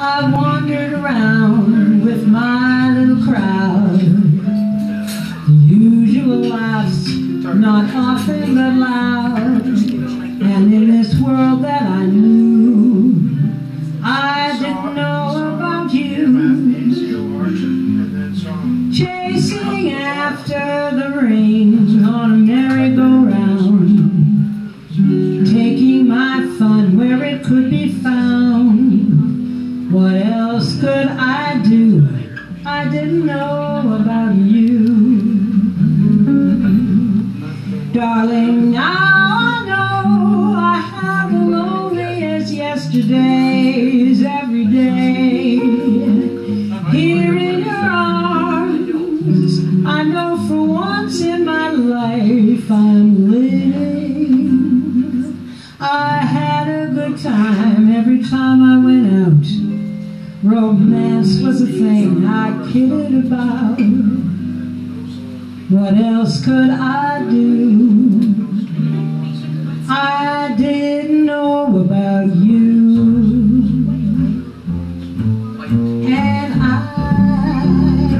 I've wandered around with my little crowd. The usual laughs, not often but loud. And in this world that I knew, I didn't know about you. Chasing after the rain on a merry-go-round, taking my fun where it could be found. What else could I do? I didn't know about you. Darling, now I know I have the loneliest yesterdays every day. Here in your arms, I know for once in my life I'm living. I had a good time every time I went out. Romance was a thing I kidded about. What else could I do? I didn't know about you. And I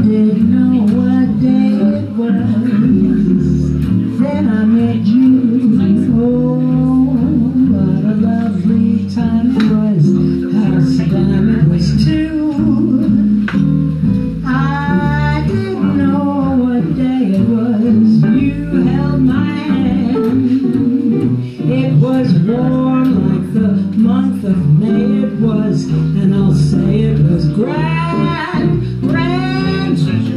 didn't know what day it was. Then I met you. Oh, what a lovely time it was. How sublime it was too. And I'll say it was grand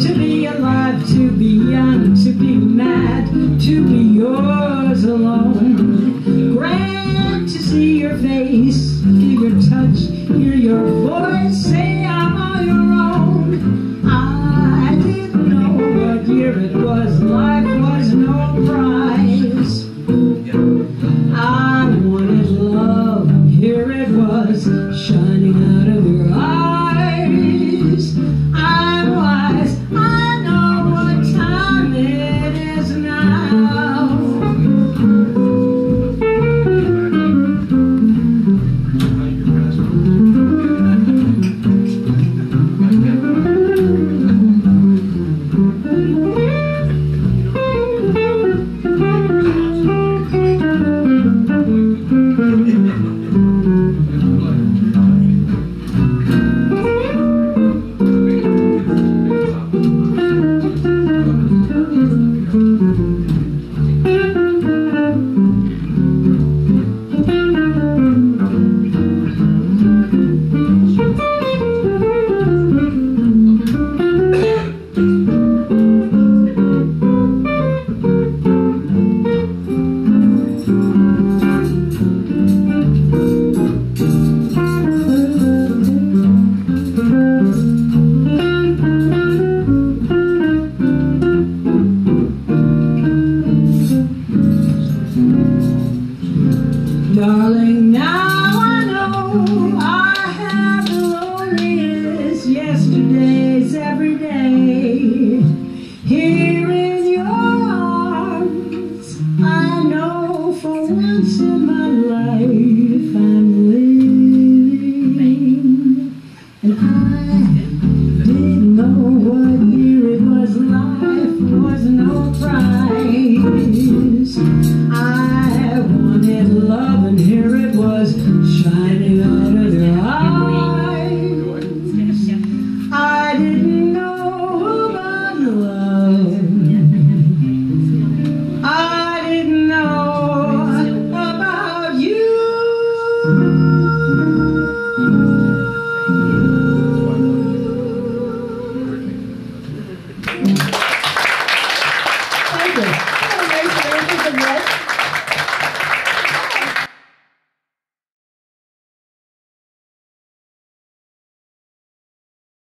to be alive, to be young, to be mad, to be yours alone. Grand to see your face, hear your touch, hear your voice, say I'm all your own. I didn't know what year it was, life was no prize. I wanted love, here it was, shining out of your eyes. I'm wise, I know what time it is now. Darling, now I know I have the loneliest yesterdays every day. Here in your arms, I know for once in my